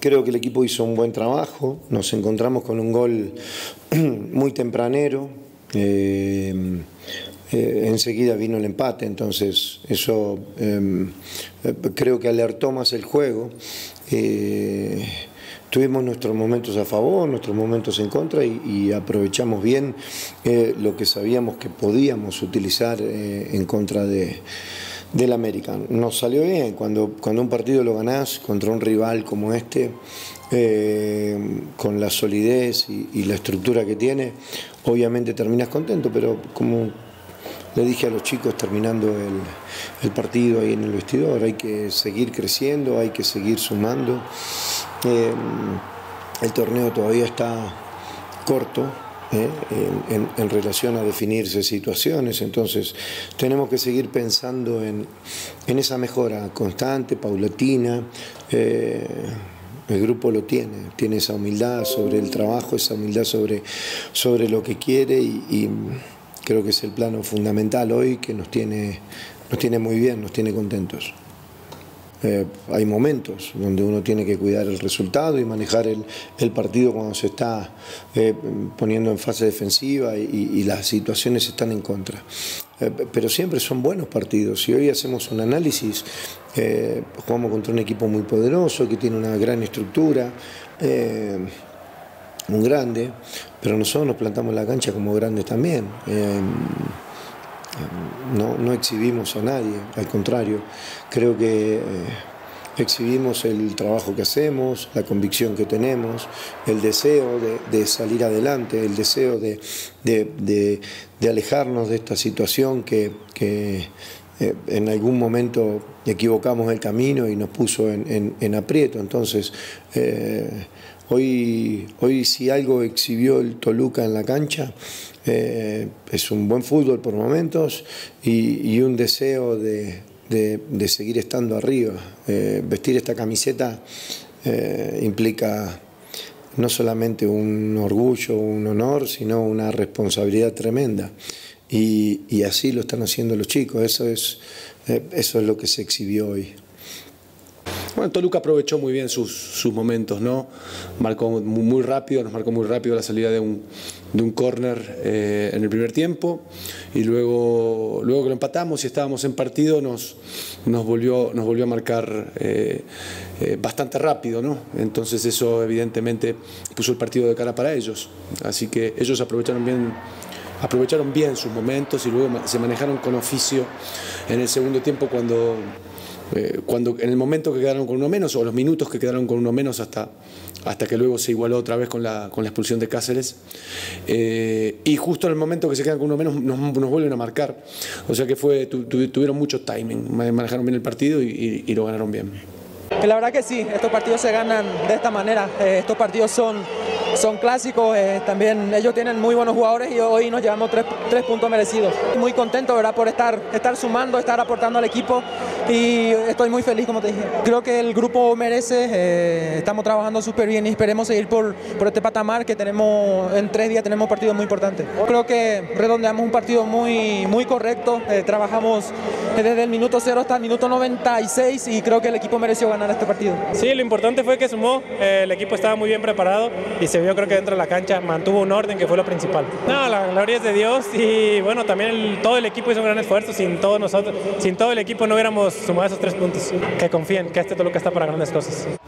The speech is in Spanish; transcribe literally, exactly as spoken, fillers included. Creo que el equipo hizo un buen trabajo, nos encontramos con un gol muy tempranero, eh, eh, enseguida vino el empate, entonces eso eh, creo que alertó más el juego. Eh, Tuvimos nuestros momentos a favor, nuestros momentos en contra y, y aprovechamos bien eh, lo que sabíamos que podíamos utilizar eh, en contra de, del América. Nos salió bien, cuando, cuando un partido lo ganás contra un rival como este, eh, con la solidez y, y la estructura que tiene, obviamente terminás contento, pero como le dije a los chicos terminando el, el partido ahí en el vestidor, hay que seguir creciendo, hay que seguir sumando. Eh, el torneo todavía está corto eh, en, en, en relación a definirse situaciones, entonces tenemos que seguir pensando en, en esa mejora constante, paulatina. eh, el grupo lo tiene, tiene esa humildad sobre el trabajo, esa humildad sobre, sobre lo que quiere y, y creo que es el plano fundamental hoy que nos tiene, nos tiene muy bien, nos tiene contentos. Eh, hay momentos donde uno tiene que cuidar el resultado y manejar el, el partido cuando se está eh, poniendo en fase defensiva y, y las situaciones están en contra. Eh, pero siempre son buenos partidos. Si hoy hacemos un análisis, eh, jugamos contra un equipo muy poderoso, que tiene una gran estructura, eh, un grande, pero nosotros nos plantamos la cancha como grandes también. Eh, No, no exhibimos a nadie, al contrario, creo que eh, exhibimos el trabajo que hacemos, la convicción que tenemos, el deseo de, de salir adelante, el deseo de, de, de, de alejarnos de esta situación que, que eh, en algún momento equivocamos el camino y nos puso en, en, en aprieto. Entonces, eh, hoy, hoy si algo exhibió el Toluca en la cancha, Eh, es un buen fútbol por momentos y, y un deseo de, de, de seguir estando arriba. Eh, vestir esta camiseta eh, implica no solamente un orgullo, un honor, sino una responsabilidad tremenda. Y, y así lo están haciendo los chicos, eso es, eh, eso es lo que se exhibió hoy. Bueno, Toluca aprovechó muy bien sus, sus momentos, ¿no? Marcó muy, muy rápido, nos marcó muy rápido la salida de un, de un córner eh, en el primer tiempo y luego, luego que lo empatamos y estábamos en partido nos, nos, volvió, nos volvió a marcar eh, eh, bastante rápido, ¿no? Entonces eso evidentemente puso el partido de cara para ellos, así que ellos aprovecharon bien. Aprovecharon bien sus momentos y luego se manejaron con oficio en el segundo tiempo cuando, eh, cuando en el momento que quedaron con uno menos o los minutos que quedaron con uno menos hasta, hasta que luego se igualó otra vez con la, con la expulsión de Cáceres. Eh, y justo en el momento que se quedan con uno menos nos, nos vuelven a marcar. O sea que fue, tu, tu, tuvieron mucho timing, manejaron bien el partido y, y, y lo ganaron bien. La verdad que sí, estos partidos se ganan de esta manera, eh, estos partidos son... Son clásicos, eh, también ellos tienen muy buenos jugadores y hoy nos llevamos tres, tres puntos merecidos. Muy contento, ¿verdad?, por estar, estar sumando, estar aportando al equipo y estoy muy feliz, como te dije. Creo que el grupo merece, eh, estamos trabajando súper bien y esperemos seguir por, por este patamar que tenemos. En tres días tenemos partidos muy importantes. Creo que redondeamos un partido muy, muy correcto, eh, trabajamos desde el minuto cero hasta el minuto noventa y seis y creo que el equipo mereció ganar este partido. Sí, lo importante fue que sumó, eh, el equipo estaba muy bien preparado y se yo creo que dentro de la cancha mantuvo un orden que fue lo principal. No, la gloria es de Dios y bueno, también el, todo el equipo hizo un gran esfuerzo, sin todos nosotros, sin todo el equipo no hubiéramos sumado esos tres puntos. Que confíen que este Toluca está para grandes cosas.